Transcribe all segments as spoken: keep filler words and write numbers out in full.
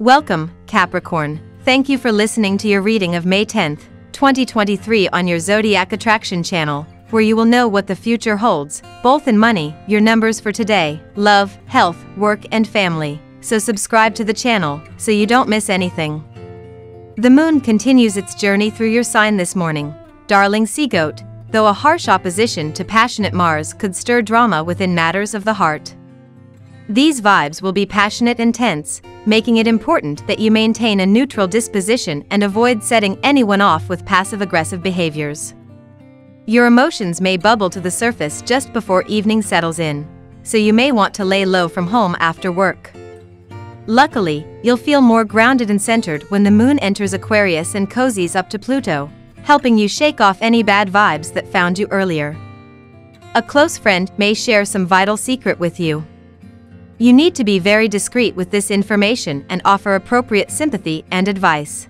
Welcome, Capricorn. Thank you for listening to your reading of May tenth, twenty twenty-three on your Zodiac Attraction channel, where you will know what the future holds, both in money, your numbers for today, love, health, work and family. So subscribe to the channel, so you don't miss anything. The moon continues its journey through your sign this morning. Darling Seagoat, though a harsh opposition to passionate Mars could stir drama within matters of the heart. These vibes will be passionate and tense, making it important that you maintain a neutral disposition and avoid setting anyone off with passive-aggressive behaviors. Your emotions may bubble to the surface just before evening settles in, so you may want to lay low from home after work. Luckily, you'll feel more grounded and centered when the moon enters Aquarius and cozies up to Pluto, helping you shake off any bad vibes that found you earlier. A close friend may share some vital secret with you. You need to be very discreet with this information and offer appropriate sympathy and advice.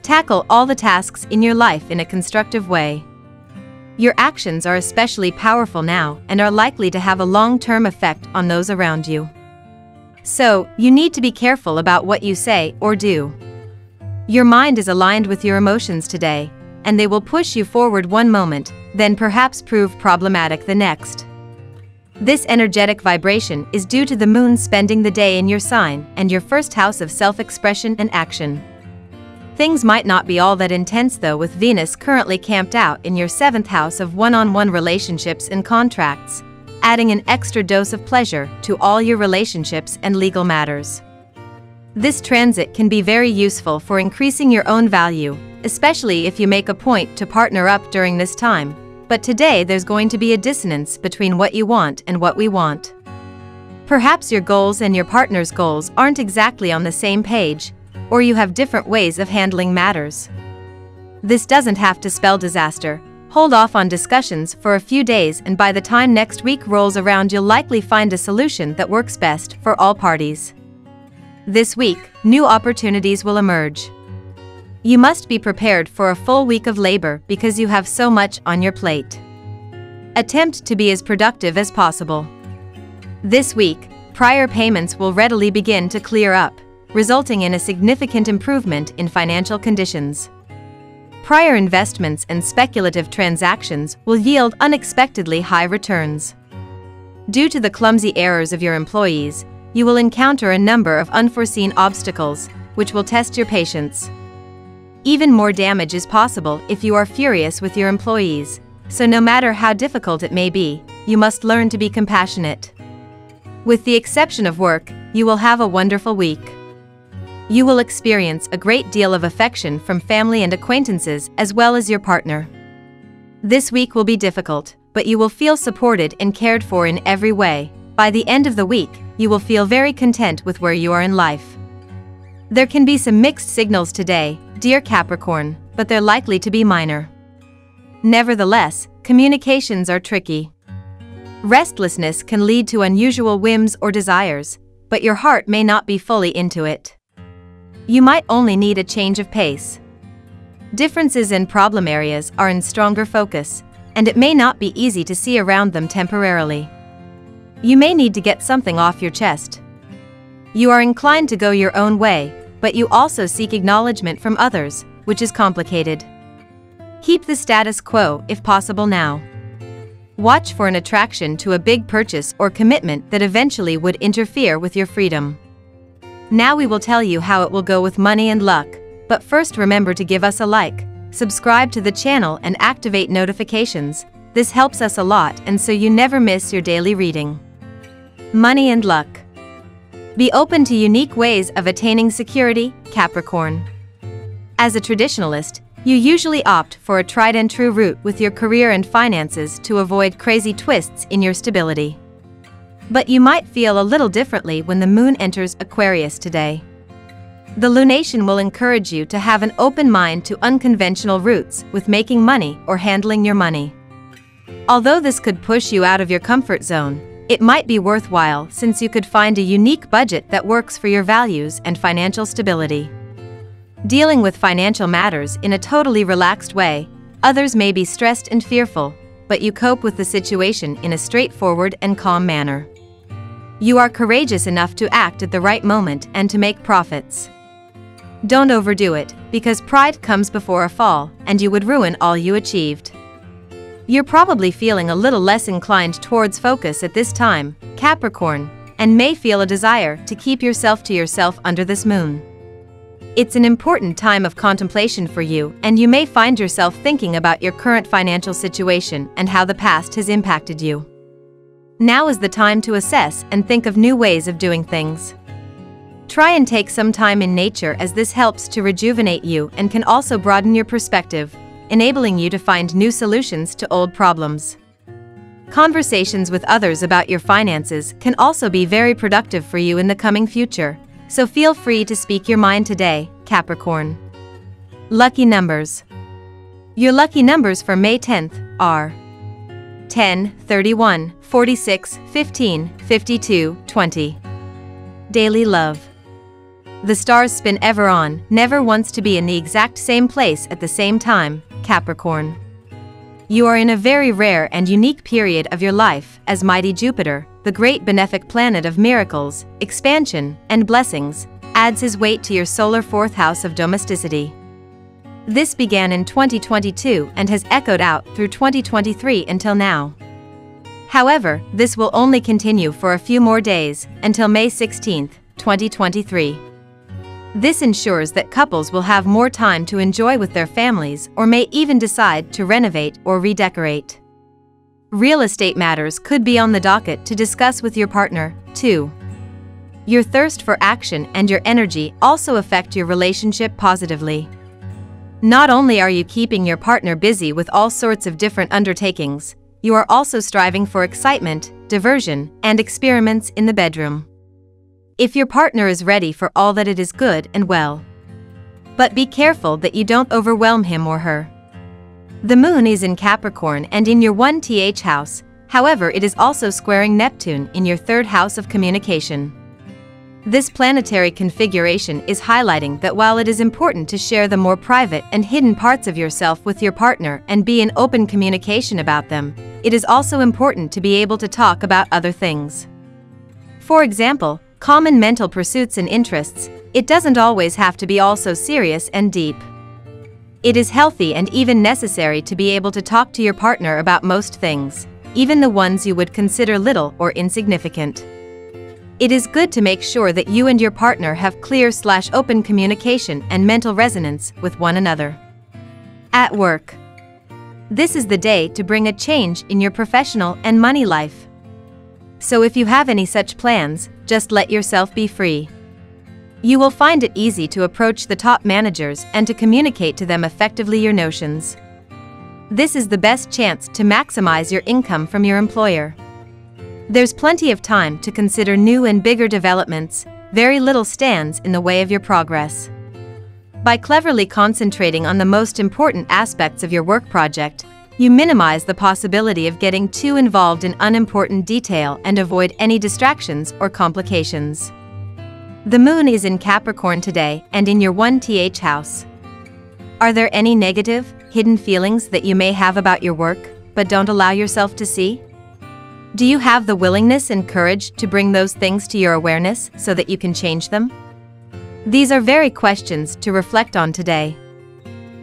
Tackle all the tasks in your life in a constructive way. Your actions are especially powerful now and are likely to have a long-term effect on those around you. So, you need to be careful about what you say or do. Your mind is aligned with your emotions today, and they will push you forward one moment, then perhaps prove problematic the next. This energetic vibration is due to the moon spending the day in your sign and your first house of self-expression and action. Things might not be all that intense though, with Venus currently camped out in your seventh house of one-on-one relationships and contracts, adding an extra dose of pleasure to all your relationships and legal matters. This transit can be very useful for increasing your own value, especially if you make a point to partner up during this time. But today there's going to be a dissonance between what you want and what we want. Perhaps your goals and your partner's goals aren't exactly on the same page, or you have different ways of handling matters. This doesn't have to spell disaster. Hold off on discussions for a few days, and by the time next week rolls around you'll likely find a solution that works best for all parties. This week, new opportunities will emerge. You must be prepared for a full week of labor because you have so much on your plate. Attempt to be as productive as possible. This week, prior payments will readily begin to clear up, resulting in a significant improvement in financial conditions. Prior investments and speculative transactions will yield unexpectedly high returns. Due to the clumsy errors of your employees, you will encounter a number of unforeseen obstacles, which will test your patience. Even more damage is possible if you are furious with your employees, so no matter how difficult it may be, you must learn to be compassionate. With the exception of work, you will have a wonderful week. You will experience a great deal of affection from family and acquaintances as well as your partner. This week will be difficult, but you will feel supported and cared for in every way. By the end of the week, you will feel very content with where you are in life. There can be some mixed signals today, dear Capricorn, but they're likely to be minor. Nevertheless, communications are tricky. Restlessness can lead to unusual whims or desires, but your heart may not be fully into it. You might only need a change of pace. Differences in problem areas are in stronger focus, and it may not be easy to see around them temporarily. You may need to get something off your chest. You are inclined to go your own way, but you also seek acknowledgement from others, which is complicated. Keep the status quo if possible now. Watch for an attraction to a big purchase or commitment that eventually would interfere with your freedom. Now we will tell you how it will go with money and luck, but first remember to give us a like, subscribe to the channel and activate notifications. This helps us a lot and so you never miss your daily reading. Money and luck. Be open to unique ways of attaining security, Capricorn. As a traditionalist, you usually opt for a tried-and-true route with your career and finances to avoid crazy twists in your stability. But you might feel a little differently when the moon enters Aquarius today. The lunation will encourage you to have an open mind to unconventional routes with making money or handling your money. Although this could push you out of your comfort zone, it might be worthwhile since you could find a unique budget that works for your values and financial stability. Dealing with financial matters in a totally relaxed way, others may be stressed and fearful, but you cope with the situation in a straightforward and calm manner. You are courageous enough to act at the right moment and to make profits. Don't overdo it, because pride comes before a fall, and you would ruin all you achieved. You're probably feeling a little less inclined towards focus at this time, Capricorn, and may feel a desire to keep yourself to yourself under this moon. It's an important time of contemplation for you, and you may find yourself thinking about your current financial situation and how the past has impacted you. Now is the time to assess and think of new ways of doing things. Try and take some time in nature, as this helps to rejuvenate you and can also broaden your perspective, enabling you to find new solutions to old problems. Conversations with others about your finances can also be very productive for you in the coming future, so feel free to speak your mind today, Capricorn. Lucky numbers. Your lucky numbers for May tenth are ten, thirty-one, forty-six, fifteen, fifty-two, twenty. Daily love. The stars spin ever on, never once to be in the exact same place at the same time, Capricorn. You are in a very rare and unique period of your life, as mighty Jupiter, the great benefic planet of miracles, expansion, and blessings, adds his weight to your solar fourth house of domesticity. This began in twenty twenty-two and has echoed out through twenty twenty-three until now. However, this will only continue for a few more days, until May sixteenth, twenty twenty-three. This ensures that couples will have more time to enjoy with their families, or may even decide to renovate or redecorate. Real estate matters could be on the docket to discuss with your partner, too. Your thirst for action and your energy also affect your relationship positively. Not only are you keeping your partner busy with all sorts of different undertakings, you are also striving for excitement, diversion, and experiments in the bedroom. If your partner is ready for all that, it is good and well. But be careful that you don't overwhelm him or her. The moon is in Capricorn and in your one T H house, however it is also squaring Neptune in your third house of communication. This planetary configuration is highlighting that while it is important to share the more private and hidden parts of yourself with your partner and be in open communication about them, it is also important to be able to talk about other things. For example, common mental pursuits and interests. It doesn't always have to be all so serious and deep. It is healthy and even necessary to be able to talk to your partner about most things, even the ones you would consider little or insignificant. It is good to make sure that you and your partner have clear/open communication and mental resonance with one another. At work. This is the day to bring a change in your professional and money life. So if you have any such plans, just let yourself be free. You will find it easy to approach the top managers and to communicate to them effectively your notions. This is the best chance to maximize your income from your employer. There's plenty of time to consider new and bigger developments. Very little stands in the way of your progress. By cleverly concentrating on the most important aspects of your work project, you minimize the possibility of getting too involved in unimportant detail and avoid any distractions or complications. The moon is in Capricorn today and in your one T H house. Are there any negative, hidden feelings that you may have about your work, but don't allow yourself to see? Do you have the willingness and courage to bring those things to your awareness so that you can change them? These are very questions to reflect on today.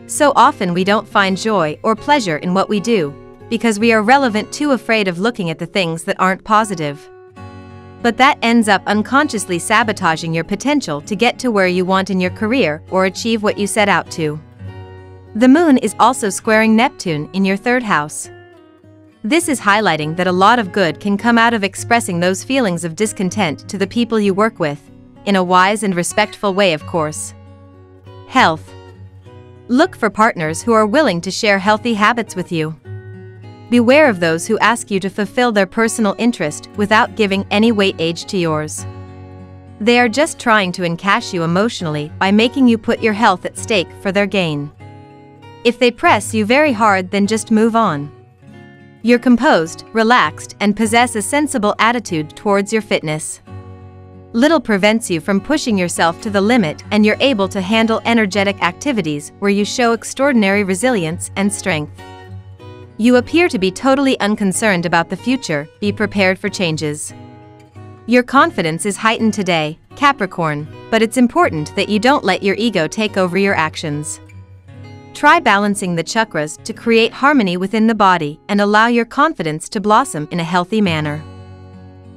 So often we don't find joy or pleasure in what we do, because we are relevant too afraid of looking at the things that aren't positive. But that ends up unconsciously sabotaging your potential to get to where you want in your career or achieve what you set out to. The moon is also squaring Neptune in your third house. This is highlighting that a lot of good can come out of expressing those feelings of discontent to the people you work with, in a wise and respectful way, of course. Health. Look for partners who are willing to share healthy habits with you. Beware of those who ask you to fulfill their personal interest without giving any weightage to yours. They are just trying to encash you emotionally by making you put your health at stake for their gain. If they press you very hard, then just move on. You're composed, relaxed, and possess a sensible attitude towards your fitness. Little prevents you from pushing yourself to the limit, and you're able to handle energetic activities where you show extraordinary resilience and strength. You appear to be totally unconcerned about the future. Be prepared for changes. Your confidence is heightened today, Capricorn, but it's important that you don't let your ego take over your actions. Try balancing the chakras to create harmony within the body and allow your confidence to blossom in a healthy manner.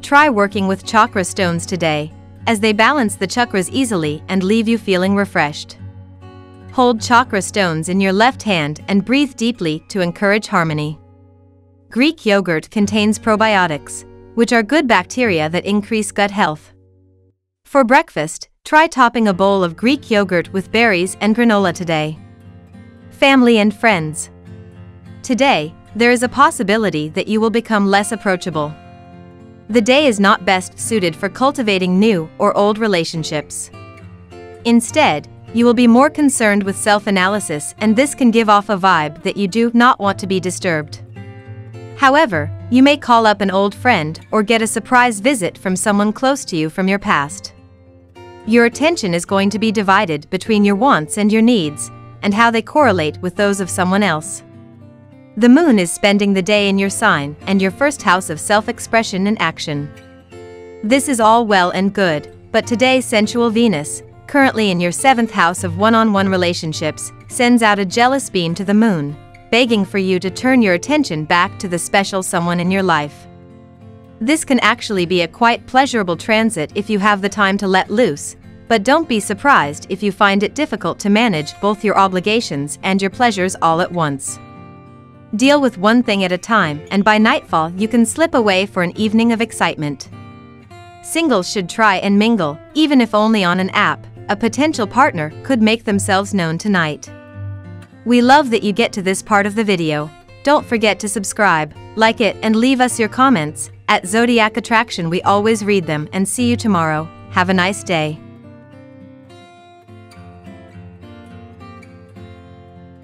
Try working with chakra stones today, as they balance the chakras easily and leave you feeling refreshed. Hold chakra stones in your left hand and breathe deeply to encourage harmony. Greek yogurt contains probiotics, which are good bacteria that increase gut health. For breakfast, try topping a bowl of Greek yogurt with berries and granola today. Family and friends. Today, there is a possibility that you will become less approachable. The day is not best suited for cultivating new or old relationships. Instead, you will be more concerned with self-analysis, and this can give off a vibe that you do not want to be disturbed. However, you may call up an old friend or get a surprise visit from someone close to you from your past. Your attention is going to be divided between your wants and your needs, and how they correlate with those of someone else. The moon is spending the day in your sign and your first house of self-expression and action. This is all well and good, but today sensual Venus, currently in your seventh house of one-on-one relationships, sends out a jealous beam to the moon, begging for you to turn your attention back to the special someone in your life. This can actually be a quite pleasurable transit if you have the time to let loose, but don't be surprised if you find it difficult to manage both your obligations and your pleasures all at once. Deal with one thing at a time, and by nightfall you can slip away for an evening of excitement. Singles should try and mingle, even if only on an app. A potential partner could make themselves known tonight. We love that you get to this part of the video. Don't forget to subscribe, like it, and leave us your comments. At Zodiac Attraction we always read them, and see you tomorrow. Have a nice day.